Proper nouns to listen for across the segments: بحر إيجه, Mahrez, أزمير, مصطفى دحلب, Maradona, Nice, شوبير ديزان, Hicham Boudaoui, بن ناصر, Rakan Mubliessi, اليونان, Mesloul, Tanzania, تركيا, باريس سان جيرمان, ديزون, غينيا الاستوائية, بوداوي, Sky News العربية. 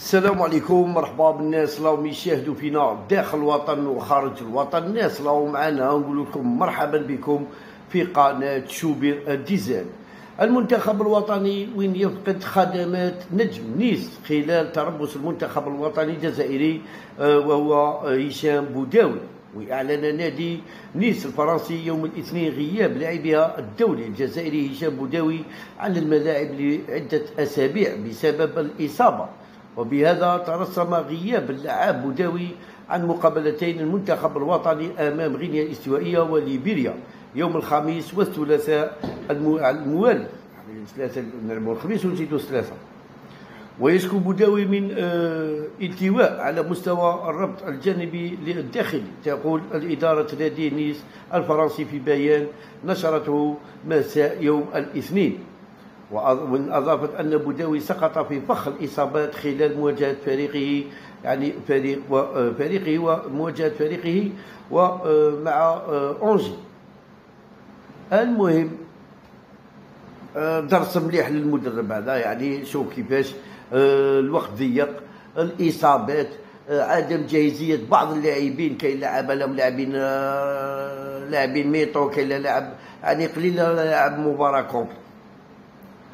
السلام عليكم، مرحبا بالناس راهم يشاهدوا فينا داخل الوطن وخارج الوطن. الناس راهم معنا، نقول لكم مرحبا بكم في قناه شوبير ديزان. المنتخب الوطني وين يفقد خدمات نجم نيس خلال تربص المنتخب الوطني الجزائري وهو هشام بوداوي. وأعلن نادي نيس الفرنسي يوم الاثنين غياب لاعبها الدولي الجزائري هشام بوداوي عن الملاعب لعدة أسابيع بسبب الإصابة، وبهذا ترسم غياب اللاعب بوداوي عن مقابلتين المنتخب الوطني أمام غينيا الاستوائية وليبيريا يوم الخميس والثلاثاء الموالي. نلعبوا الخميس ونزيدوا الثلاثاء. ويشكو بوداوي من التواء على مستوى الربط الجانبي الداخلي. تقول الإدارة نادي نيس الفرنسي في بيان نشرته مساء يوم الاثنين، وأضافت أن بوداوي سقط في فخ الإصابات خلال مواجهة فريقه ومواجهة فريقه ومع أونجي. المهم درس مليح للمدرب هذا، يعني شوف كيفاش الوقت ضيق، الإصابات، عدم جاهزية بعض اللاعبين. كاين لاعبين ميطو، كاين لاعب يعني قليل لاعب مباراة كومبل،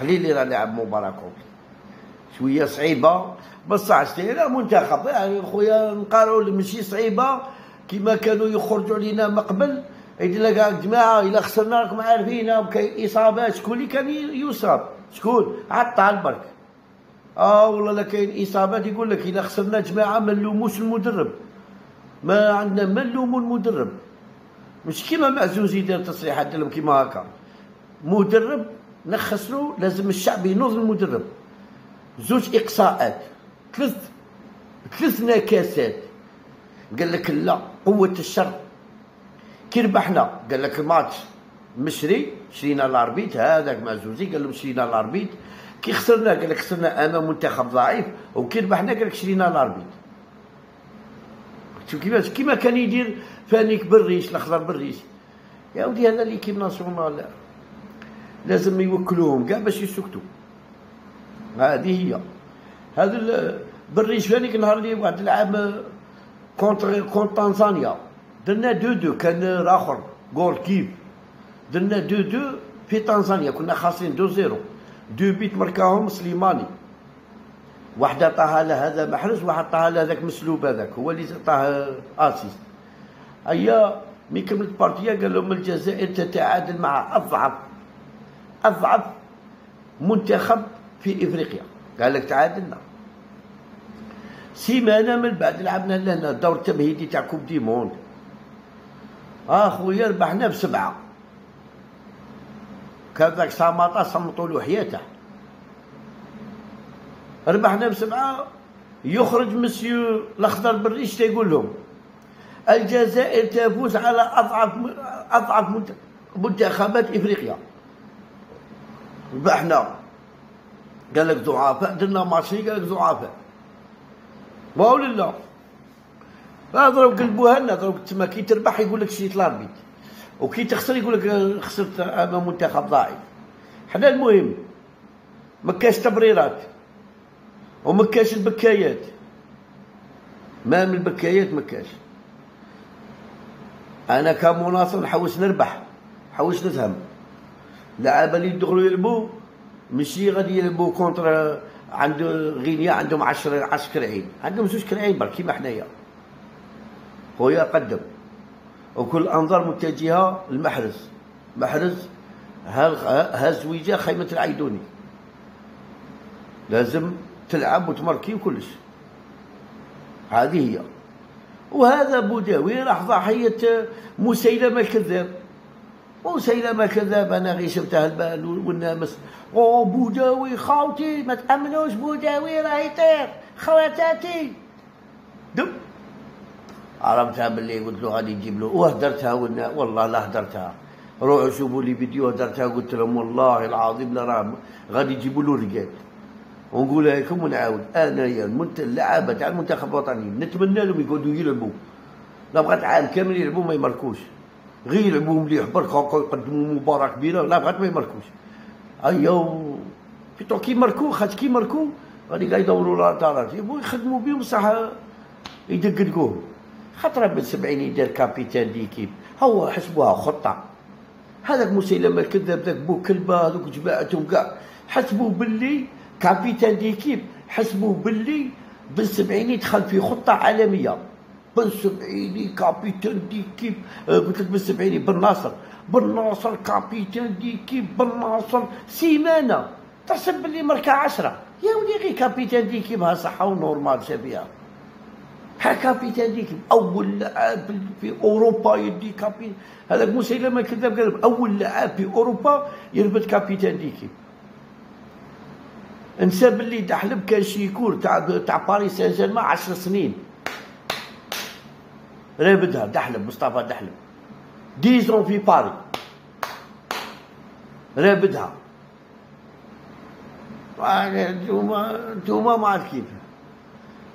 قليل اللي لعب مباراة كومبل، شوية صعيبة بصح ستيرا منتخب. يعني خويا نقارعوا ماشي صعيبة كيما كانوا يخرجوا علينا من قبل. يدير لك جماعة إلا خسرنا راكم عارفين وكاين إصابات. شكون اللي كان يصاب؟ شكون؟ عطال برك. والله لا كاين إصابات. يقول لك إلا خسرنا جماعة ما نلوموش المدرب، ما عندنا ما نلومو المدرب، مش كيما معزوزي دار تصريحات ديالهم كيما هكا. مدرب نخسرو لازم الشعب ينوض المدرب. زوج إقصاءات، ثلاث نكاسات. قال لك لا قوة الشرط، كي ربحنا قال لك الماتش مشري شرينا الاربيت. هذاك معزوزي قال لهم شرينا الاربيت. كي خسرنا قال لك خسرنا امام منتخب ضعيف، وكي ربحنا قال لك شرينا الاربيت. شوف كيفاش كيما كان يدير فانيك بالريش، الاخضر بالريش. يا ودي هذا ليكيب ناسيونال لازم يوكلوهم كاع باش يسكتوا. هذه هي هذا بالريش. فانيك نهار اللي واحد العام كونت تنزانيا درنا 2-2، كان راخر جول كيف درنا 2-2 في تنزانيا. كنا خاسرين 2-0، دو بيت مركاهم سليماني، واحد عطاها لهذا محرز، واحد عطاها لهذاك مسلوب، هذاك هو اللي عطاه اسيست. هيا مي كملت بارتيه قال لهم الجزائر تتعادل مع اضعف منتخب في افريقيا. قال لك تعادلنا سيمانه من بعد لعبنا لهنا الدور التمهيدي تاع كوب دي موند. خويا ربحنا ب7، كان ذاك ساماطا صمتوا له حياته. ربحنا ب7، يخرج مسيو الاخضر بالريش تيقول لهم الجزائر تفوز على اضعف منتخبات افريقيا. ربحنا قال لك ضعفاء، درنا ماتشين قال لك ضعفاء. واو لا ضرب قلبوها لنا، ضرب تما. كي تربح يقول لك شريت لاربيت، وكي تخسر يقول لك خسرت امام منتخب ضعيف. حنا المهم ما كاش تبريرات وما كاش البكايات، ما من البكايات ما كاش. انا كمناصر نحوس نربح، نحوس نفهم. اللعابه اللي يدخلوا يلعبوا ماشي غادي يلعبوا كونتر. عند غينيا عندهم 10 كرعين، عندهم 2 كرعين برك كيما حنايا. خويا قدم، وكل الانظار متجهه لمحرز. محرز ها زويجه خيمه العيدوني، لازم تلعب وتماركي وكلش. هذه هي. وهذا بوداوي راح ضحيه مسيلمه الكذاب. مسيلمه الكذاب انا غير شفتها البال والنامس. بوداوي خاوتي ما تامنوش، بوداوي راه يطير خواتاتي. دب عرفتها باللي قلت له غادي نجيب له، وهدرتها والله لا هدرتها. روحوا شوفوا لي فيديو هدرتها، قلت لهم والله العظيم لا راه غادي يجيبوا له رجال. ونقولها لكم ونعاود، انايا اللعابه تاع المنتخب الوطني نتمنى لهم يقعدوا يلعبوا. لا بغات عام كامل يلعبوا ما يمركوش، غير يلعبوا مليح برك هكا يقدموا مباراه كبيره. لا بغات ما يمركوش. ايوا بيتو كي ماركو، خاطر كي ماركو غادي كاع يدوروا لها طرف يبغوا يخدموا بهم بصح يدقدقوه. خاطر بن 70 يدير كابيتان ديكيب، هو حسبوها خطه. هذاك مسيلم الكذاب، ذاك بو كلبه، هذوك جماعتهم كاع حسبوه باللي كابيتان ديكيب، حسبوه باللي بن 70 يدخل في خطه عالميه. بن 70 كابيتان ديكيب، قلت لك بن 70 بن ناصر كابيتان ديكيب، بن ناصر سيمانه تحسب باللي مركه 10 يا ولي غير كابيتان ديكيب. ها صحه ونورمال شبيها ها كابيتان ديكيب اول لاعب في اوروبا يدي كابيتان. هذاك مسيلم الكذاب قال اول لاعب في اوروبا يربط كابيتان ديكيب. نسى باللي دحلب كان شيكور تاع باريس سان جيرمان 10 سنين رابدها دحلب، مصطفى دحلب ديزون في باريس رابدها. انتوما ما عرفت كيف.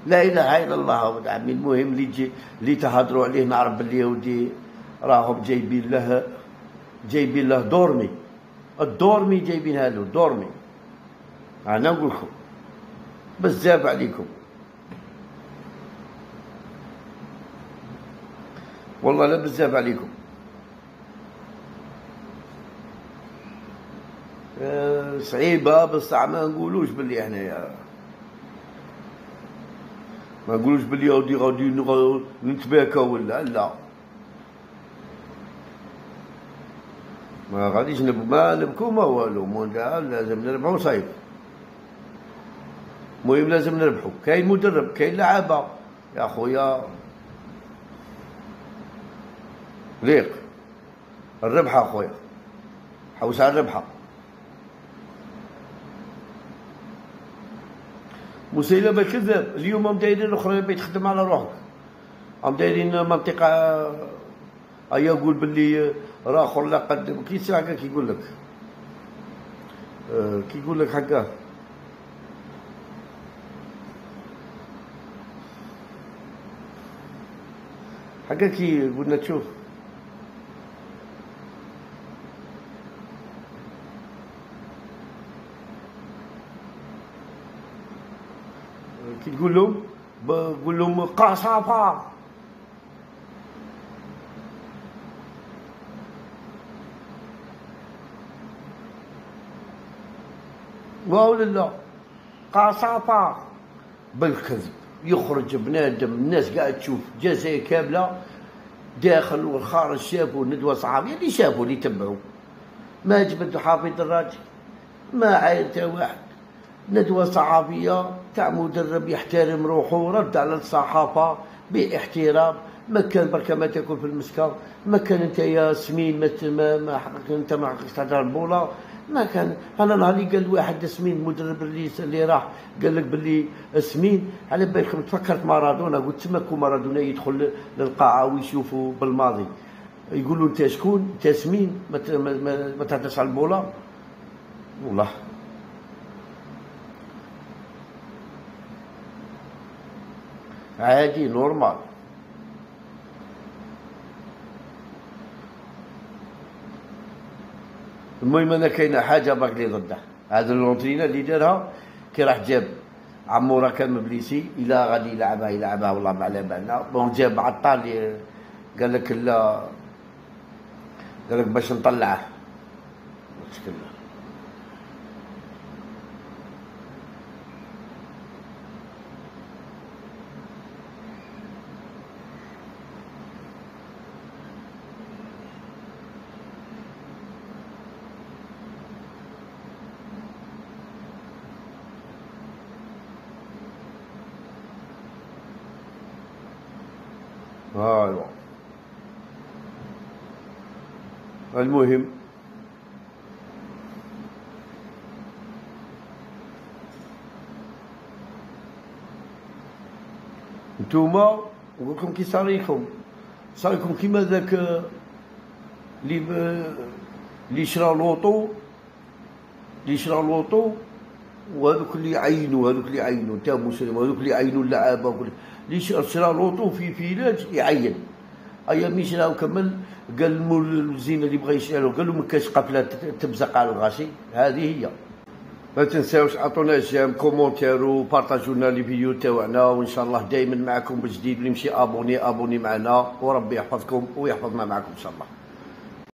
لا اله الا الله ولد عمي. المهم اللي تهضروا عليه نعرف باللي يهودي راهم جايبين له دورمي، الدورمي جايبينها له دورمي. انا نقول لكم بزاف عليكم والله، لا بزاف عليكم. صعيبه بصح ما نقولوش باللي حنايا، ما نقولوش باللي يهودي غادي نتباكاو ولا لا، ما غاديش نبكو ما والو. لازم نربحو صايب، المهم لازم نربحو. كاين مدرب كاين لعابه يا خويا، ليق الربحه خويا، حوس على الربحه. مسيلمة كذاب اليوم هم دايرين اخرين بيتخدم على روحك، هم دايرين منطقه ايا يقول باللي راه اخر لا قدم كي ساعه هكا كيقول لك هكا. كي قلنا تشوف كي تقول لهم بقول لهم قصافه. واو لا قصافه بالكذب يخرج بنادم. الناس قاعد تشوف جزائر كامله داخل والخارج شافوا ندوه صحافيه اللي شافوا اللي تبعوا، ما جبد حافظ الراجل ما عاينته واحد. ندوه صحافيه تاع مدرب يحترم روحه، رد على الصحافه باحترام. ما كان برك ما تاكل في المسكه، ما كان انت يا سمين ما حقك انت ما حقكش تهدر البوله. ما كان انا نهار اللي قال واحد سمين المدرب اللي راح قال لك باللي سمين على بالكم تفكرت مارادونا. قلت تما كون مارادونا يدخل للقاعه ويشوفوا بالماضي يقولوا انت شكون انت سمين ما تهدرش على البوله. والله عادي نورمال. المهم انا كاينه حاجه برك اللي ضده هذا لونترينا اللي دارها كي راح جاب عمو راكان مبليسي. الا غادي يلعبها والله ما على بالنا. بون جاب عطال اللي قال لك لا، قال لك باش نطلعه تكلم. ايوا المهم نتوما نقول لكم كي صار لكم كيما ذاك اللي شرا لوطو وهذوك اللي عينوا تاع مسلم، هذوك اللي عينوا اللعابه اللي شرا لوطو في فيلاج يعين. ايا مي شراو كمل قال المزينه اللي بغى يشري له قال له ما كاش قفله تبزق على الغاشي. هذه هي ما تنساوش عطونا جيم كومونتير وبارطاجونا لي فيديو تاعنا، وان شاء الله دائما معكم بجديد. اللي يمشي ابوني معنا، وربي يحفظكم ويحفظنا معكم ان شاء الله.